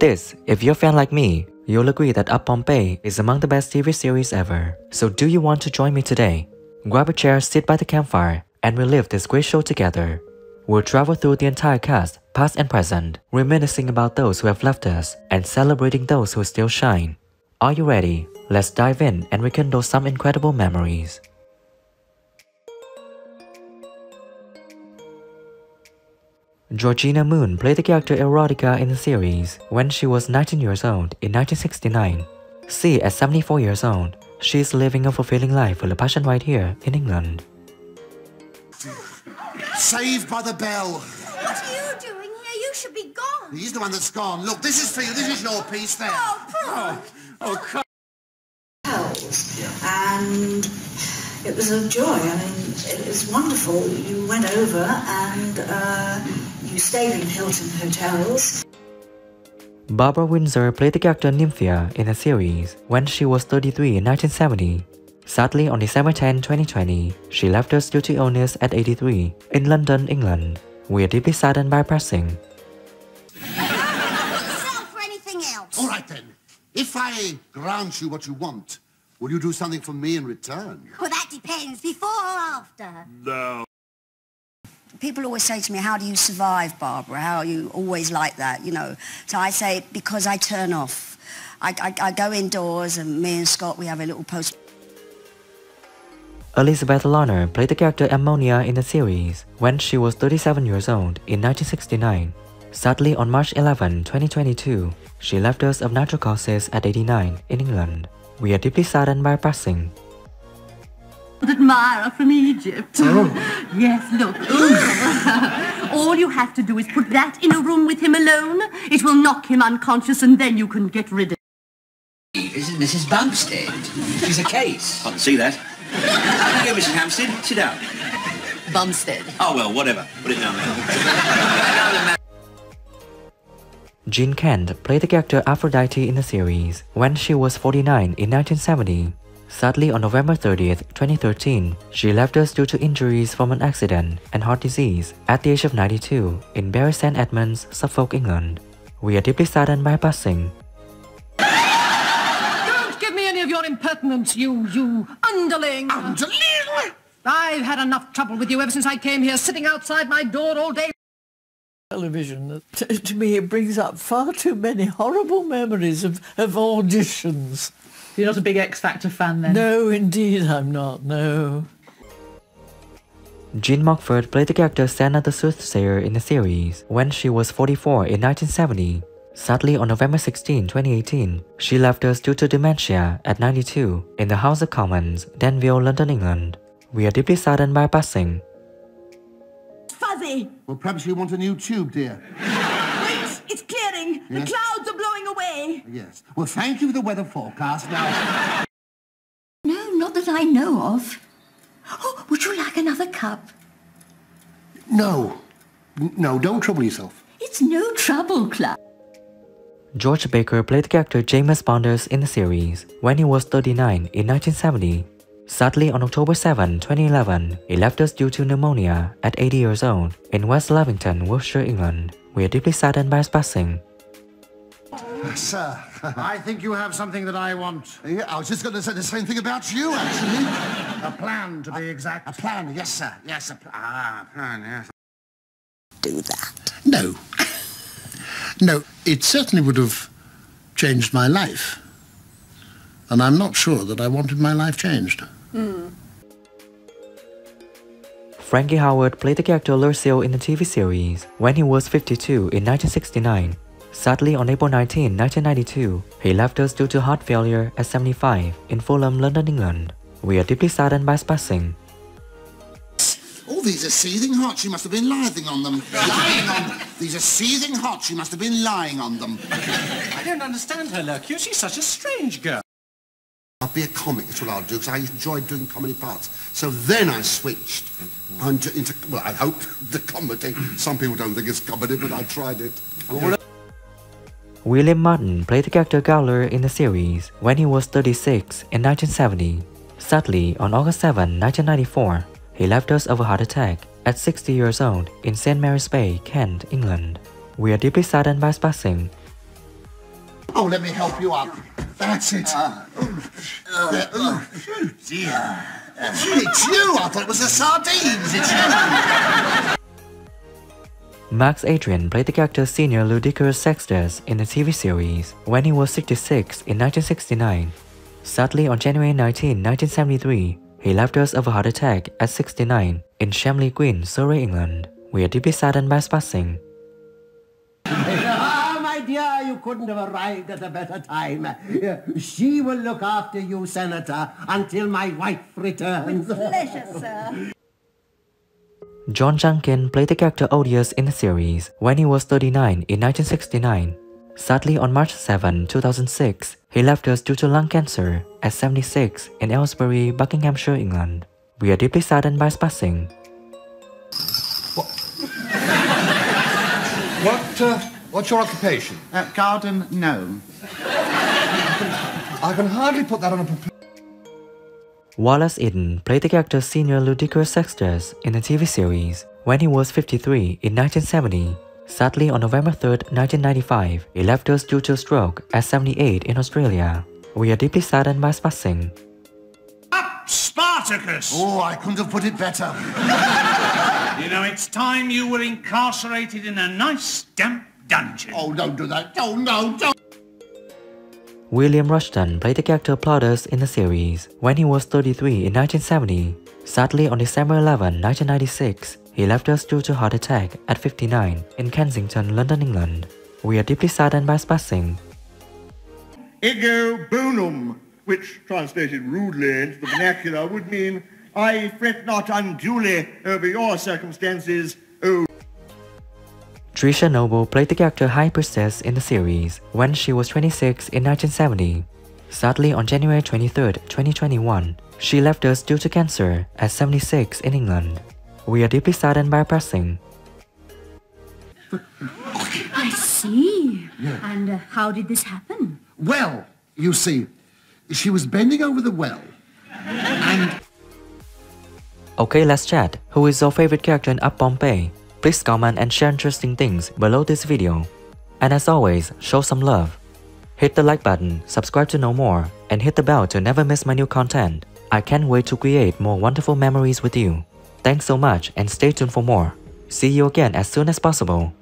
This, if you're a fan like me, you'll agree that Up Pompeii is among the best TV series ever. So do you want to join me today? Grab a chair, sit by the campfire, and relive this great show together. We'll travel through the entire cast, past and present, reminiscing about those who have left us and celebrating those who still shine. Are you ready? Let's dive in and rekindle some incredible memories. Georgina Moon played the character Erotica in the series when she was 19 years old in 1969. See, at 74 years old, she is living a fulfilling life with a passion right here in England. Saved by the bell! What are you doing here? You should be gone! He's the one that's gone. Look, this is for you. This is your piece there. Oh, come and it was a joy. I mean, it was wonderful. You went over and you stayed in Hilton hotels. Barbara Windsor played the character Nymphia in the series when she was 33 in 1970. Sadly, on December 10, 2020, she left us due to illness at 83 in London, England. We are deeply saddened by her passing. Sell for anything else. All right then. If I grant you what you want, will you do something for me in return? Well, that depends. Before or after? No. People always say to me, how do you survive, Barbara? How are you always like that, you know? So I say, because I turn off. I go indoors and me and Scott, we have a little post. Elizabeth Larner played the character Ammonia in the series when she was 37 years old in 1969. Sadly, on March 11, 2022, she left us of natural causes at 89 in England. We are deeply saddened by her passing. Admirer from Egypt. Oh. Yes, look. All you have to do is put that in a room with him alone. It will knock him unconscious and then you can get rid of him. Isn't Mrs. Bumstead? She's a case. I can see that. Here, Mrs. Hampstead, sit down. Bumstead. Oh, well, whatever. Put it down there. Jean Kent played the character Aphrodite in the series when she was 49 in 1970. Sadly, on November 30th, 2013, she left us due to injuries from an accident and heart disease at the age of 92 in Bury St Edmunds, Suffolk, England. We are deeply saddened by her passing. Don't give me any of your impertinence, you underling! Underling? I've had enough trouble with you ever since I came here, sitting outside my door all day. Television, to me, it brings up far too many horrible memories of auditions. You're not a big X Factor fan then? No, indeed I'm not, no. Jean Mockford played the character Senna the Soothsayer in the series when she was 44 in 1970. Sadly, on November 16, 2018, she left us due to dementia at 92 in the House of Commons, Denville, London, England. We are deeply saddened by her passing. Fuzzy! Well, perhaps you want a new tube, dear. Wait! It's clearing! Yes. The clouds are blowing away! Yes. Well, thank you for the weather forecast now. No, not that I know of. Oh, would you like another cup? No. No, don't trouble yourself. It's no trouble, Cloud. George Baker played the character James Bonders in the series when he was 39 in 1970. Sadly, on October 7, 2011, he left us due to pneumonia at 80 years old in West Lavington, Wiltshire, England. We are deeply saddened by his passing. Sir, I think you have something that I want. Yeah, I was just going to say the same thing about you, actually. A plan, to be exact. A plan, yes, sir. Yes, a plan, yes. Do that. No. No, it certainly would have changed my life. And I'm not sure that I wanted my life changed. Mm. Frankie Howerd played the character Lurcio in the TV series when he was 52 in 1969. Sadly, on April 19, 1992, he left us due to heart failure at 75 in Fulham, London, England. We are deeply saddened by his passing. All these are seething hot, she must have been lying on them. Lying on them. These are seething hot, she must have been lying on them. I don't understand her, Lurcio. She's such a strange girl. I'll be a comic, that's what I'll do, because I enjoyed doing comedy parts. So then I switched into well, I hope, the comedy. Some people don't think it's comedy, but I tried it. Yeah. William Martin played the character Gowler in the series when he was 36 in 1970. Sadly, on August 7, 1994, he left us of a heart attack at 60 years old in St Mary's Bay, Kent, England. We are deeply saddened by his passing. Oh, let me help you up. That's it. Oh, dear. It's you! I thought it was the sardines. It's you! Max Adrian played the character Senior Ludicrous Sextus in the TV series when he was 66 in 1969. Sadly, on January 19, 1973, he left us of a heart attack at 69 in Shamley, Queen, Surrey, England. We are deeply saddened by his passing. Ah, my dear, you couldn't have arrived at a better time. She will look after you, Senator, until my wife returns. With pleasure, sir. John Junkin played the character Odious in the series when he was 39 in 1969. Sadly, on March 7, 2006, he left us due to lung cancer at 76 in Aylesbury, Buckinghamshire, England. We are deeply saddened by his passing. What's your occupation? Garden gnome. I can hardly put that on a... Wallace Eden played the character Senior Ludicrous Sextus in the TV series when he was 53 in 1970. Sadly, on November 3, 1995, he left us due to stroke at 78 in Australia. We are deeply saddened by his passing. Up, Spartacus! Oh, I couldn't have put it better. You know, it's time you were incarcerated in a nice, damp dungeon. Oh, don't do that. Oh, no, don't. William Rushton played the character Plautus in the series when he was 33 in 1970. Sadly, on December 11, 1996, he left us due to heart attack at 59 in Kensington, London, England. We are deeply saddened by his passing. Ego bonum, which translated rudely into the vernacular would mean, I fret not unduly over your circumstances, O. Trisha Noble played the character High Priestess in the series when she was 26 in 1970. Sadly, on January 23, 2021, she left us due to cancer at 76 in England. We are deeply saddened by her passing. I see. Yeah. And how did this happen? Well, you see, she was bending over the well and... Okay, let's chat. Who is your favorite character in Up Pompeii? Please comment and share interesting things below this video. And as always, show some love. Hit the like button, subscribe to know more, and hit the bell to never miss my new content. I can't wait to create more wonderful memories with you. Thanks so much and stay tuned for more. See you again as soon as possible.